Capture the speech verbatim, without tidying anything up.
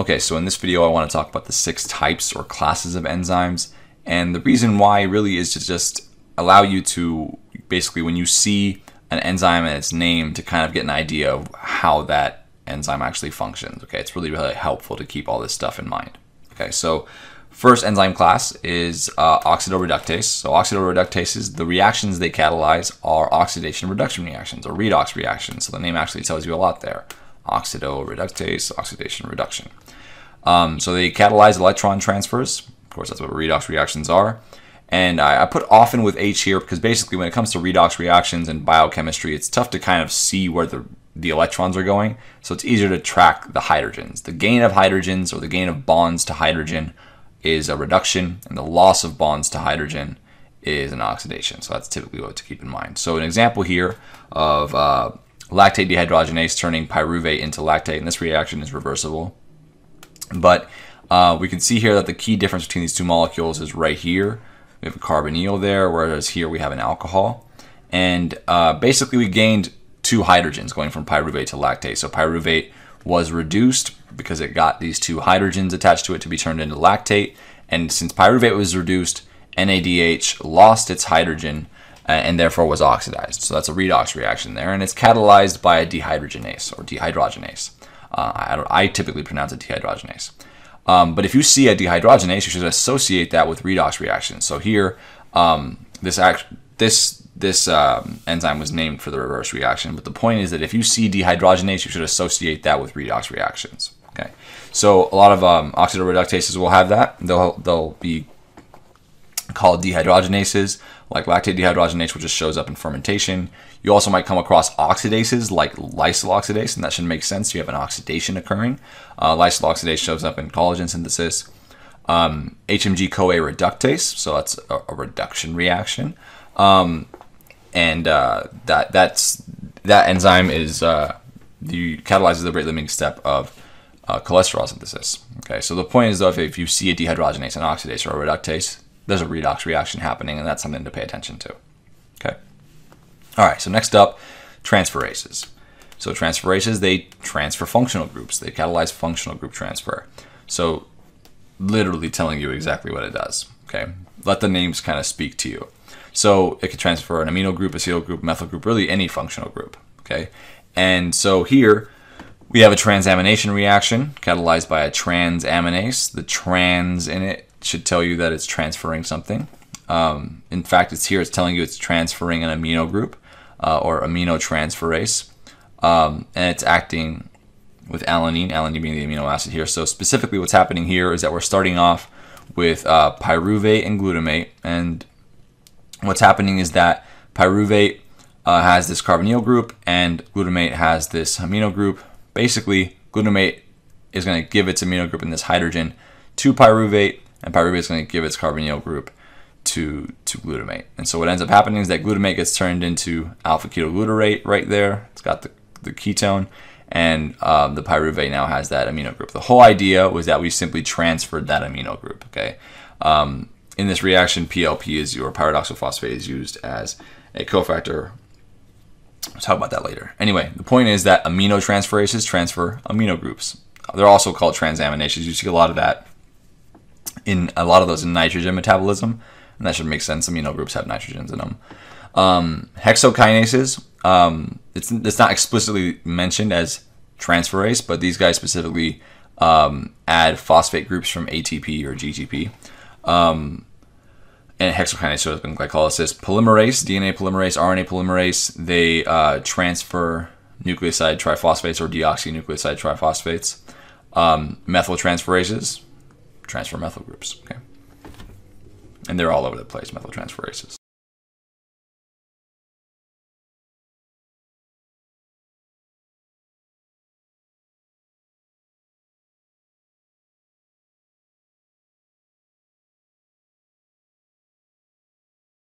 Okay, so in this video, I want to talk about the six types or classes of enzymes. And the reason why really is to just allow you to basically, when you see an enzyme and its name, to kind of get an idea of how that enzyme actually functions. Okay, it's really, really helpful to keep all this stuff in mind. Okay, so first enzyme class is uh, oxidoreductase. So oxidoreductases, the reactions they catalyze are oxidation reduction reactions or redox reactions. So the name actually tells you a lot there. Oxidoreductase, oxidation reduction. Um, so they catalyze electron transfers. Of course, that's what redox reactions are. And I, I put often with H here because basically when it comes to redox reactions and biochemistry, it's tough to kind of see where the, the electrons are going. So it's easier to track the hydrogens. The gain of hydrogens or the gain of bonds to hydrogen is a reduction, and the loss of bonds to hydrogen is an oxidation. So that's typically what to keep in mind. So an example here of uh, lactate dehydrogenase turning pyruvate into lactate, and this reaction is reversible. But uh, we can see here that the key difference between these two molecules is right here. We have a carbonyl there, whereas here we have an alcohol. And uh, basically we gained two hydrogens going from pyruvate to lactate. So pyruvate was reduced because it got these two hydrogens attached to it to be turned into lactate. And since pyruvate was reduced, N A D H lost its hydrogen and therefore was oxidized. So that's a redox reaction there, and it's catalyzed by a dehydrogenase or dehydrogenase. Uh, I, don't, I typically pronounce it dehydrogenase. Um, but if you see a dehydrogenase, you should associate that with redox reactions. So here, um, this, act, this, this um, enzyme was named for the reverse reaction, but the point is that if you see dehydrogenase, you should associate that with redox reactions. Okay, so a lot of um, oxidoreductases will have that. They'll, they'll be called dehydrogenases, like lactate dehydrogenase, which just shows up in fermentation. You also might come across oxidases, like lysyl oxidase, and that should make sense. You have an oxidation occurring. Uh, lysyl oxidase shows up in collagen synthesis. Um, H M G-CoA reductase, so that's a, a reduction reaction, um, and uh, that that's that enzyme is uh, the catalyzes the rate limiting step of uh, cholesterol synthesis. Okay, so the point is though, if, if you see a dehydrogenase, an oxidase, or a reductase, there's a redox reaction happening, and that's something to pay attention to. Okay. All right, so next up, transferases. So transferases, they transfer functional groups. They catalyze functional group transfer. So literally telling you exactly what it does, okay? Let the names kind of speak to you. So it can transfer an amino group, acetyl group, methyl group, really any functional group, okay? And so here, we have a transamination reaction catalyzed by a transaminase. The trans in it should tell you that it's transferring something. Um, in fact, it's here, it's telling you it's transferring an amino group uh, or amino transferase. Um, and it's acting with alanine, alanine being the amino acid here. So specifically what's happening here is that we're starting off with uh, pyruvate and glutamate. And what's happening is that pyruvate uh, has this carbonyl group and glutamate has this amino group. Basically, glutamate is going to give its amino group in this hydrogen to pyruvate, and pyruvate is going to give its carbonyl group to, to glutamate. And so what ends up happening is that glutamate gets turned into alpha ketoglutarate right there. It's got the, the ketone, and uh, the pyruvate now has that amino group. The whole idea was that we simply transferred that amino group, okay? Um, in this reaction, P L P is your pyridoxal phosphate is used as a cofactor. We'll talk about that later. Anyway, the point is that amino transferases transfer amino groups. They're also called transaminases. You see a lot of that in a lot of those in nitrogen metabolism, and that should make sense. Amino groups have nitrogens in them. Um, hexokinases, um, it's, it's not explicitly mentioned as transferase, but these guys specifically um, add phosphate groups from A T P or G T P. Um, and hexokinase shows up in glycolysis. Polymerase, D N A polymerase, R N A polymerase, they uh, transfer nucleoside triphosphates or deoxynucleoside triphosphates. Um, methyl transferases, transfer methyl groups, okay? And they're all over the place, methyl transferases.